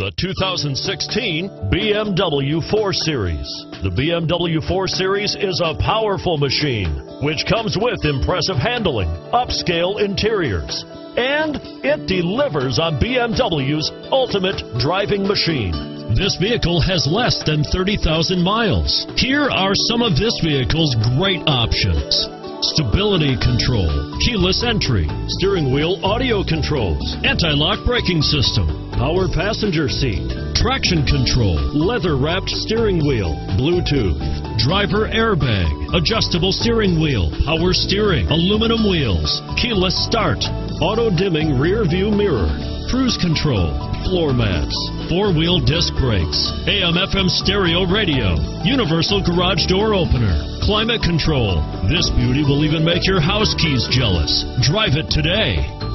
the 2016 BMW 4 Series. The BMW 4 Series is a powerful machine, which comes with impressive handling, upscale interiors, and it delivers on BMW's ultimate driving machine. This vehicle has less than 30,000 miles. Here are some of this vehicle's great options: stability control, keyless entry, steering wheel audio controls, anti-lock braking system, power passenger seat, traction control, leather-wrapped steering wheel, Bluetooth, driver airbag, adjustable steering wheel, power steering, aluminum wheels, keyless start, auto-dimming rear view mirror, cruise control, floor mats, four-wheel disc brakes, AM/FM stereo radio, universal garage door opener, climate control. This beauty will even make your house keys jealous. Drive it today.